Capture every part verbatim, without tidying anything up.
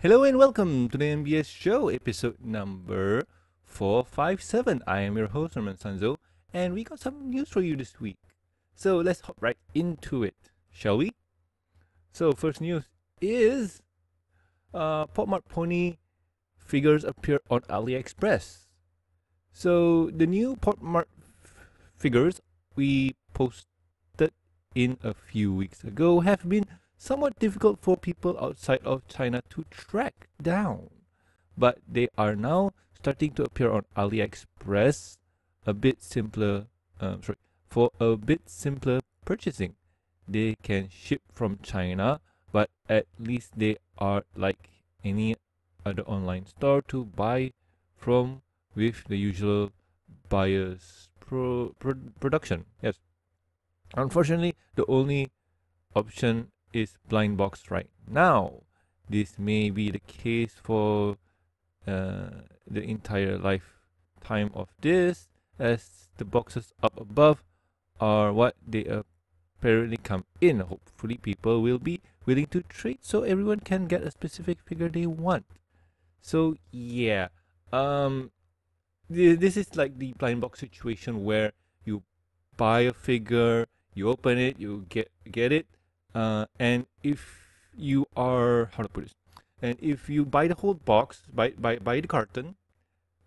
Hello and welcome to the M B S show, episode number four five seven. I am your host, Norman Sanzo, and we got some news for you this week. So let's hop right into it, shall we? So first news is uh, Pop-Mart Pony figures appear on AliExpress. So the new Pop-Mart figures we posted in a few weeks ago have been somewhat difficult for people outside of China to track down, but they are now starting to appear on AliExpress, a bit simpler um, sorry, for a bit simpler purchasing. They can ship from China, but at least they are like any other online store to buy from with the usual buyer's pro pro production. Yes, unfortunately the only option is blind box right now. This may be the case for uh, the entire lifetime of this, as the boxes up above are what they apparently come in. Hopefully people will be willing to trade so everyone can get a specific figure they want. So yeah, um th this is like the blind box situation where you buy a figure, you open it, you get get it, Uh, and if you are, how to put this, and if you buy the whole box, buy, buy, buy the carton,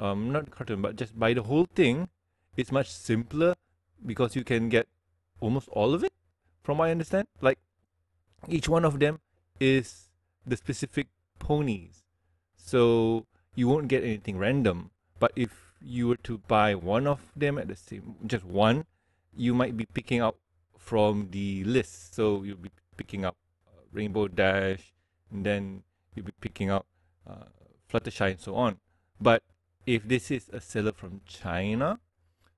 um, not the carton, but just buy the whole thing, it's much simpler because you can get almost all of it, from what I understand. Like, each one of them is the specific ponies, so you won't get anything random. But if you were to buy one of them at the same, just one, you might be picking out from the list, so you'll be picking up uh, Rainbow Dash, and then you'll be picking up uh, Fluttershy and so on. But if this is a seller from China,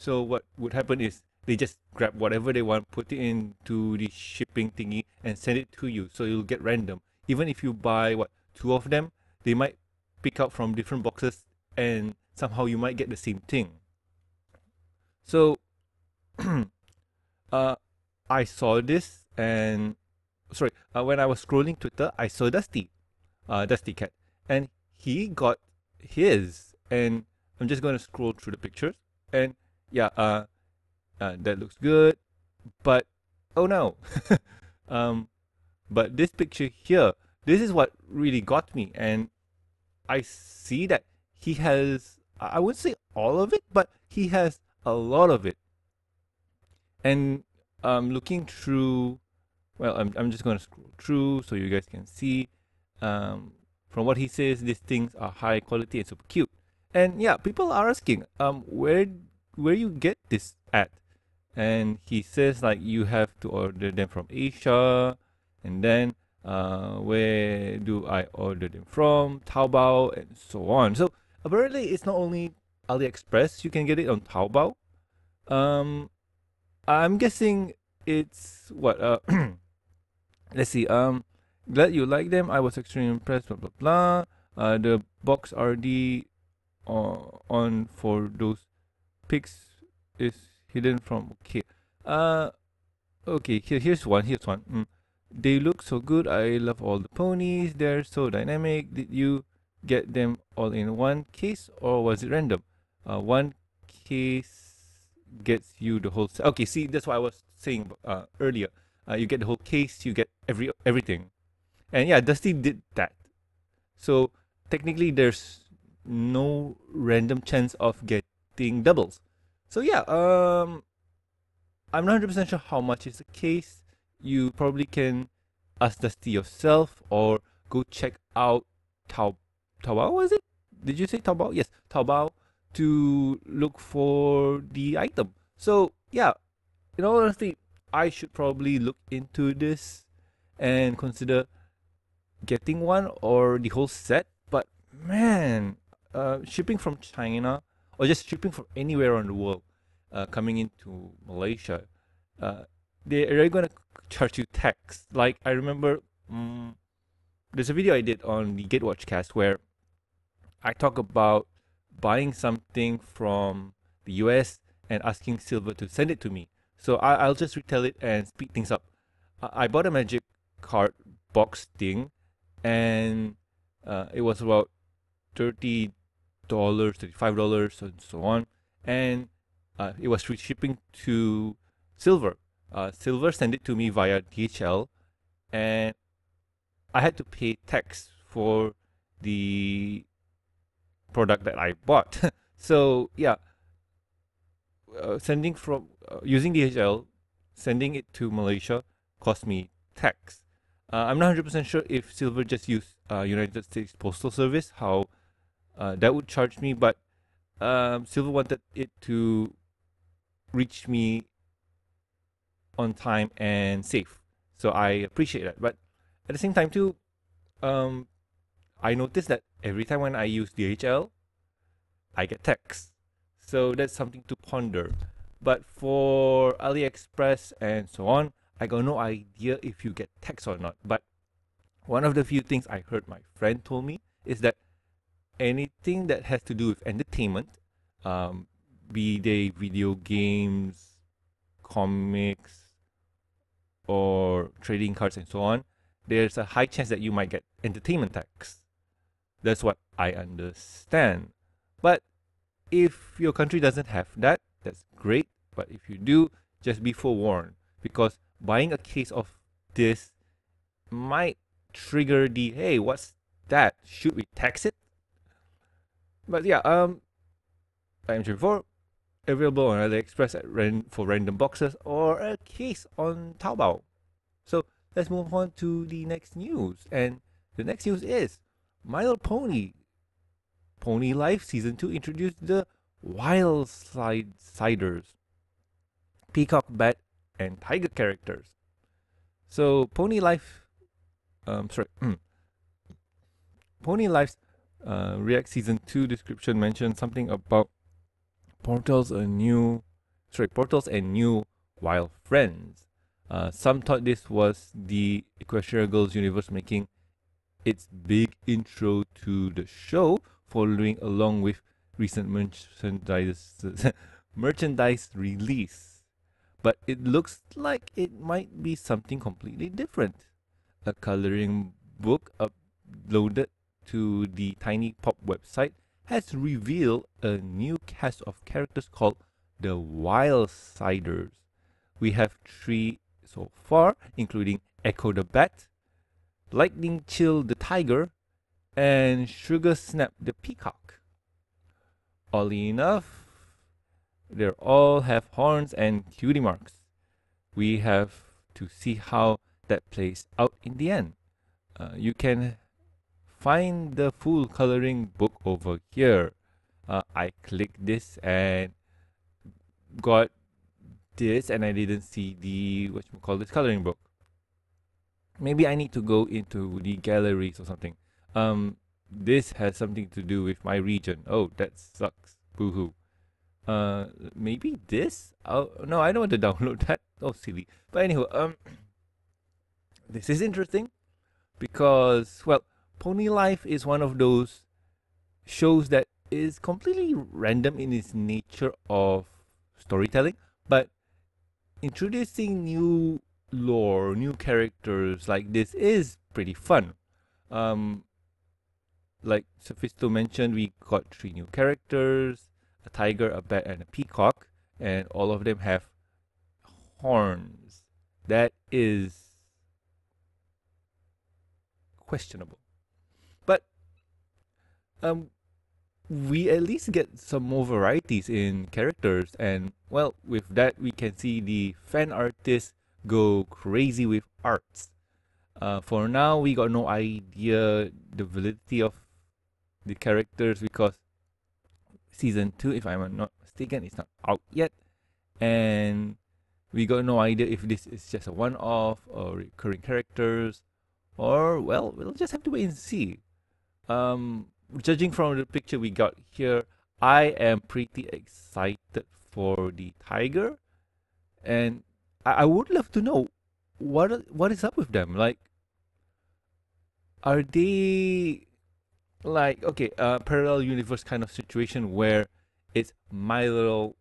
so what would happen is they just grab whatever they want, put it into the shipping thingy and send it to you, so you'll get random. Even if you buy what, two of them, they might pick up from different boxes and somehow you might get the same thing. So uh I saw this, and sorry, uh, when I was scrolling Twitter, I saw Dusty, uh, Dusty Cat, and he got his. And I'm just gonna scroll through the pictures, and yeah, uh, uh, that looks good, but oh no, um, but this picture here, this is what really got me, and I see that he has, I wouldn't say all of it, but he has a lot of it. And I'm um, looking through, well, I'm, I'm just going to scroll through so you guys can see. Um, from what he says, these things are high quality and super cute. And yeah, people are asking, um, where where you get this at? And he says, like, you have to order them from Asia. And then, uh, where do I order them from? Taobao and so on. So apparently, it's not only AliExpress. You can get it on Taobao. Um... I'm guessing it's what uh let's see, um glad you like them, I was extremely impressed, blah blah blah. Uh the box R D on, on for those pics is hidden from, okay. Uh okay, here here's one, here's one. Mm. They look so good, I love all the ponies, they're so dynamic. Did you get them all in one case or was it random? Uh one case gets you the whole set. Okay, see, that's what I was saying uh, earlier. Uh, you get the whole case, you get every everything, and yeah, Dusty did that. So technically, there's no random chance of getting doubles. So yeah, um, I'm not one hundred percent sure how much is the case. You probably can ask Dusty yourself or go check out Tao Taobao. Was it? Did you say Taobao? Yes, Taobao, to look for the item. So yeah, in all honesty, I should probably look into this and consider getting one or the whole set. But man, uh, shipping from China or just shipping from anywhere on the world, uh, coming into Malaysia, uh, they're gonna charge you tax. Like, I remember um, there's a video I did on the Gatewatchcast where I talk about buying something from the U S and asking Silver to send it to me. So I, I'll just retell it and speed things up. I, I bought a magic card box thing, and Uh, it was about thirty dollars, thirty-five dollars, and so on. And uh, it was free shipping to Silver. Uh, Silver sent it to me via D H L, and I had to pay tax for the product that I bought. So yeah, uh, sending from uh, using D H L, sending it to Malaysia cost me tax. Uh, I'm not one hundred percent sure if Silver just used uh, United States Postal Service, how uh, that would charge me, but um, Silver wanted it to reach me on time and safe. So I appreciate that. But at the same time too, um, I noticed that every time when I use D H L, I get tax. So that's something to ponder. But for AliExpress and so on, I got no idea if you get tax or not. But one of the few things I heard my friend told me is that anything that has to do with entertainment, um, be they video games, comics, or trading cards and so on, there's a high chance that you might get entertainment tax. That's what I understand. But if your country doesn't have that, that's great. But if you do, just be forewarned, because buying a case of this might trigger the, hey, what's that? Should we tax it? But yeah, um, I'm Jeffrey, available on AliExpress at ran for random boxes or a case on Taobao. So let's move on to the next news. And the next news is My Little Pony. Pony Life Season two introduced the Wildsiders, Peacock, Bat, and Tiger characters. So Pony Life, um, sorry, Pony Life's uh, React Season two description mentioned something about portals and new, sorry, portals and new wild friends. Uh, some thought this was the Equestria Girls universe making its big intro to the show, following along with recent merchandise merchandise release. But it looks like it might be something completely different. A coloring book uploaded to the Tiny Pop website has revealed a new cast of characters called the Wildsiders. We have three so far, including Echo the Bat, Lightning Chill the Tiger, and Sugar Snap the Peacock. Oddly enough, they all have horns and cutie marks. We have to see how that plays out in the end. Uh, you can find the full coloring book over here. Uh, I clicked this and got this, and I didn't see the whatchamacallit coloring book. Maybe I need to go into the galleries or something. Um, this has something to do with my region. Oh, that sucks. Boohoo. Uh, maybe this? Oh, no, I don't want to download that. Oh, silly. But anyway, um, this is interesting because, well, Pony Life is one of those shows that is completely random in its nature of storytelling, but introducing new lore, new characters like this is pretty fun. Um, Like Sophisto mentioned, we got three new characters, a tiger, a bat, and a peacock, and all of them have horns. That is questionable. But um, we at least get some more varieties in characters, and well, with that we can see the fan artists go crazy with arts. Uh, for now, we got no idea the validity of the characters because season two, if I'm not mistaken, is not out yet, and we got no idea if this is just a one-off or recurring characters, or well, we'll just have to wait and see. Um, judging from the picture we got here, I am pretty excited for the tiger, and I, I would love to know what what is up with them. Like, are they like, okay, uh, parallel universe kind of situation where it's My Little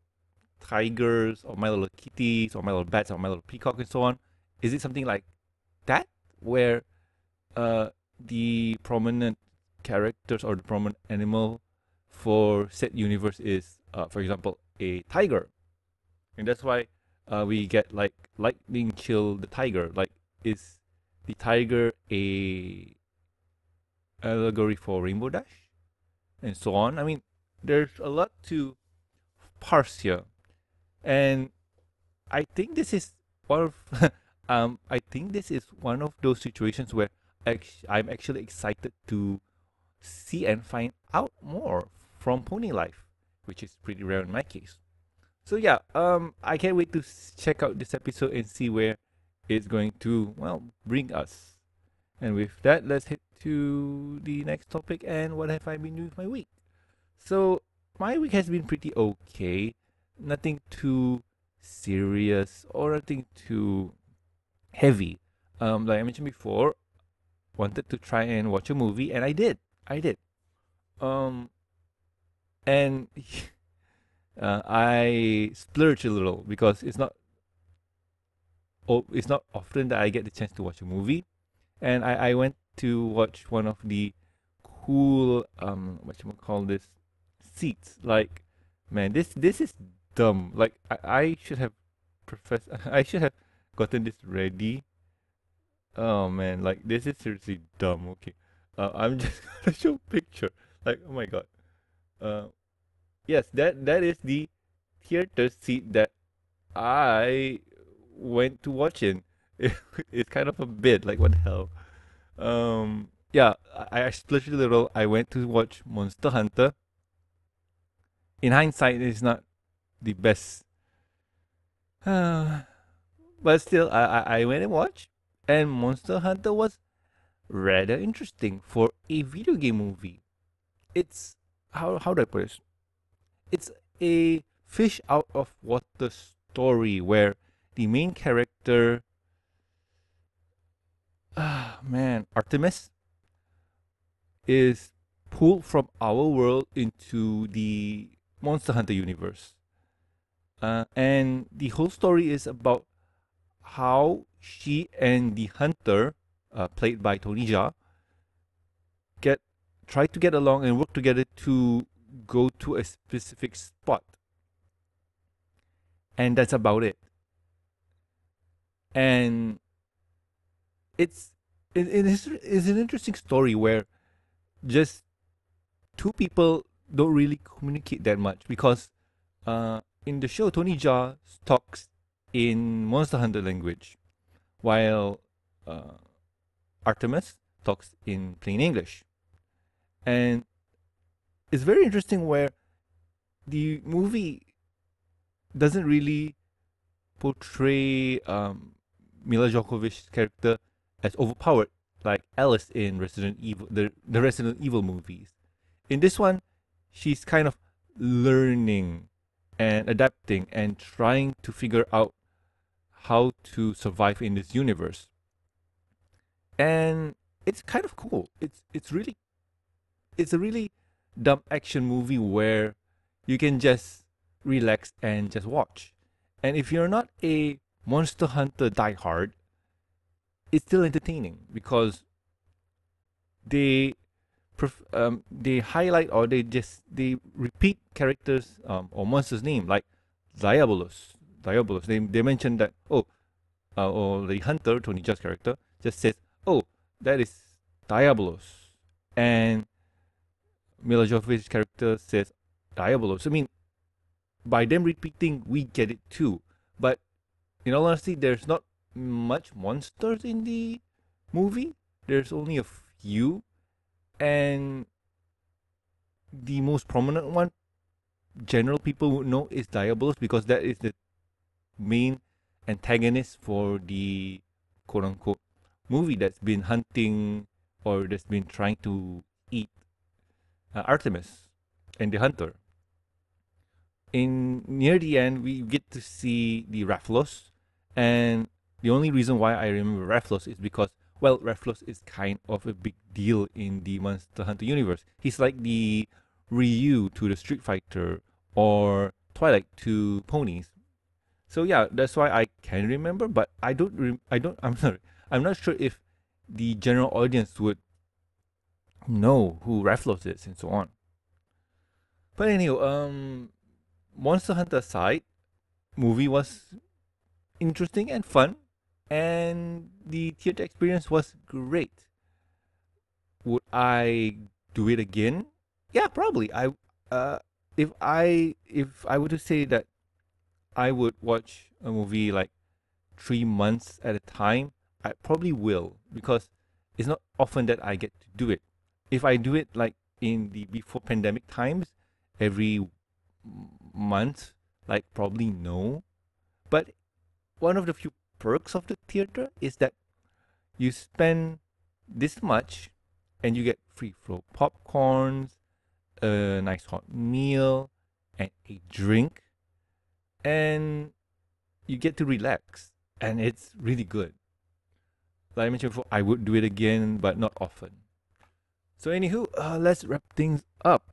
Tigers or My Little Kitties or My Little Bats or My Little Peacock and so on? Is it something like that where uh, the prominent characters or the prominent animal for said universe is, uh, for example, a tiger. And that's why uh, we get like Lightning Chill the tiger. Like, is the tiger a allegory for Rainbow Dash? And so on. I mean, there's a lot to parse here. And I think this is one of um, I think this is one of those situations where act- I'm actually excited to see and find out more from Pony Life, which is pretty rare in my case. So yeah, um, I can't wait to check out this episode and see where it's going to, well, bring us. And with that, let's head to the next topic and what have I been doing with my week. So my week has been pretty okay. Nothing too serious or nothing too heavy. Um, like I mentioned before, wanted to try and watch a movie, and I did. I did. Um, and uh, I splurged a little because it's not. Oh, it's not often that I get the chance to watch a movie, and I, I went to watch one of the cool um what you call this seats. Like, man, this this is dumb. Like, I, I should have professed I should have gotten this ready. Oh man, like, this is seriously dumb. Okay, uh, I'm just gonna show a picture. Like, oh my god. Uh, yes, that that is the theater seat that I went to watch in. It, it's kind of a bit like, what the hell. Um, yeah, I, I split it a little. I went to watch Monster Hunter. In hindsight, it's not the best. Uh, but still, I, I, I went and watched. And Monster Hunter was rather interesting for a video game movie. It's, how, how do I put it? It's a fish out of water story where the main character, ah man, Artemis, is pulled from our world into the Monster Hunter universe. Uh, and the whole story is about how she and the hunter, uh, played by Tony Jaa, get try to get along and work together to go to a specific spot. And that's about it. And it's it, it is, it's an interesting story where just two people don't really communicate that much, because uh, in the show, Tony Jaa talks in Monster Hunter language, while uh, Artemis talks in plain English. And it's very interesting where the movie doesn't really portray um, Mila Jovovich's character as overpowered, like Alice in Resident Evil, the, the Resident Evil movies. In this one, she's kind of learning and adapting and trying to figure out how to survive in this universe. And it's kind of cool. It's it's really, it's a really dumb action movie where you can just relax and just watch. And if you're not a Monster Hunter diehard, it's still entertaining because they pref- um, they highlight or they just they repeat characters um, or monsters' name, like Diabolos. Diabolos. They they mention that oh, uh, or the hunter Tony Jaa's character just says, oh, that is Diabolos, and Mila Jovovich's character says Diabolos. I mean, by them repeating, we get it too. But in all honesty, there's not much monsters in the movie. There's only a few. And the most prominent one, general people would know, is Diabolos, because that is the main antagonist for the quote-unquote movie that's been hunting or that's been trying to eat uh, Artemis and the hunter. In near the end, we get to see the Rathalos. And the only reason why I remember Rathalos is because, well, Rathalos is kind of a big deal in the Monster Hunter universe. He's like the Ryu to the Street Fighter or Twilight to ponies. So yeah, that's why I can remember, but I don't. Re- I don't. I'm sorry. I'm not sure if the general audience would know who Rathalos is and so on. But anyway, um, Monster Hunter aside, movie was interesting and fun, and the theater experience was great. Would I do it again? Yeah, probably. I uh, if I if I were to say that I would watch a movie like three months at a time, I probably will, because it's not often that I get to do it. If I do it like in the before pandemic times, every month, like probably no. But one of the few perks of the theater is that you spend this much and you get free flow popcorns, a nice hot meal, and a drink, and you get to relax, and it's really good. Like I mentioned before, I would do it again, but not often. So anywho, uh, let's wrap things up.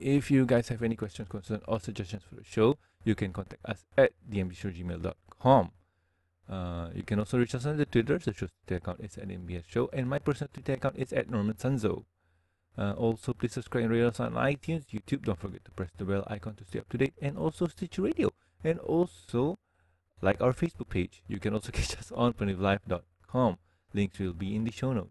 If you guys have any questions, concerns, or suggestions for the show, you can contact us at d m b show at gmail dot com. Uh, you can also reach us on the Twitter. The show's Twitter account is at N B S Show, and my personal Twitter account is at Norman Sanzo. Uh, also, please subscribe and rate us on iTunes, YouTube. Don't forget to press the bell icon to stay up to date, and also Stitcher Radio, and also like our Facebook page. You can also catch us on pony life dot com. Links will be in the show notes.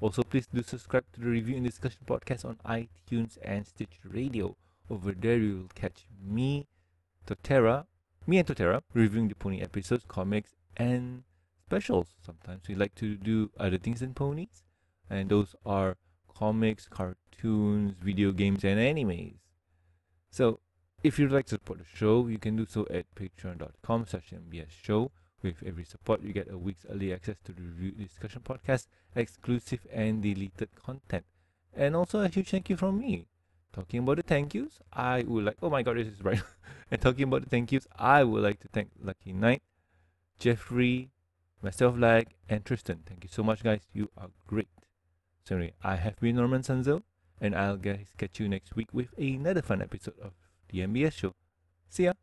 Also, please do subscribe to the Review and Discussion podcast on iTunes and Stitcher Radio. Over there, you will catch me, Totera, me and Totera reviewing the Pony episodes, comics, and specials. Sometimes we like to do other things than ponies, and those are comics, cartoons, video games, and animes. So, if you'd like to support the show, you can do so at patreon dot com slash N B S show. With every support, you get a week's early access to the Review Discussion podcast, exclusive and deleted content. And also a huge thank you from me. Talking about the thank yous, I would like... Oh my god, this is right. And talking about the thank yous, I would like to thank Lucky Knight, Jeffrey, myself, Lag, and Tristan. Thank you so much, guys. You are great. So anyway, I have been Norman Sanzo, and I'll guys catch you next week with another fun episode of the N B S Show. See ya!